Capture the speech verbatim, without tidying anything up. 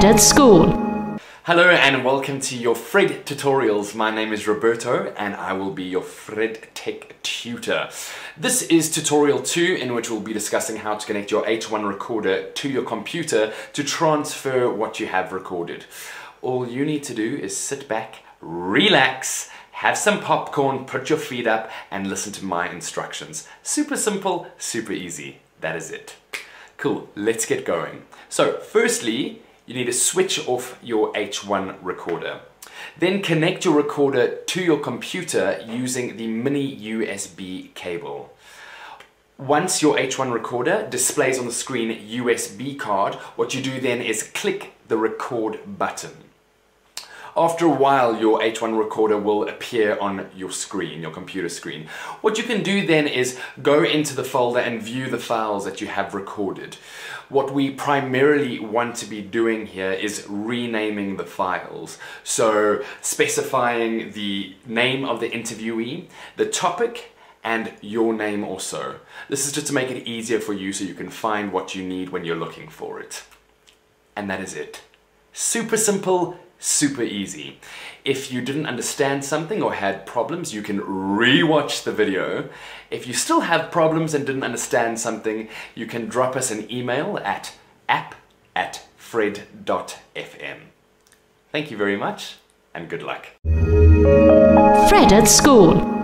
Fred at School. Hello and welcome to your Fred Tutorials. My name is Roberto and I will be your Fred Tech Tutor. This is tutorial two, in which we'll be discussing how to connect your H one recorder to your computer to transfer what you have recorded. All you need to do is sit back, relax, have some popcorn, put your feet up and listen to my instructions. Super simple, super easy. That is it. Cool, let's get going. So firstly, you need to switch off your H one recorder. Then connect your recorder to your computer using the mini U S B cable. Once your H one recorder displays on the screen U S B card, what you do then is click the record button. After a while, your H one recorder will appear on your screen, your computer screen. What you can do then is go into the folder and view the files that you have recorded. What we primarily want to be doing here is renaming the files. So specifying the name of the interviewee, the topic, and your name also. This is just to make it easier for you so you can find what you need when you're looking for it. And that is it. Super simple. Super easy. If you didn't understand something or had problems, you can re-watch the video. If you still have problems and didn't understand something, you can drop us an email at app at fred dot f m. Thank you very much and good luck. Fred at School.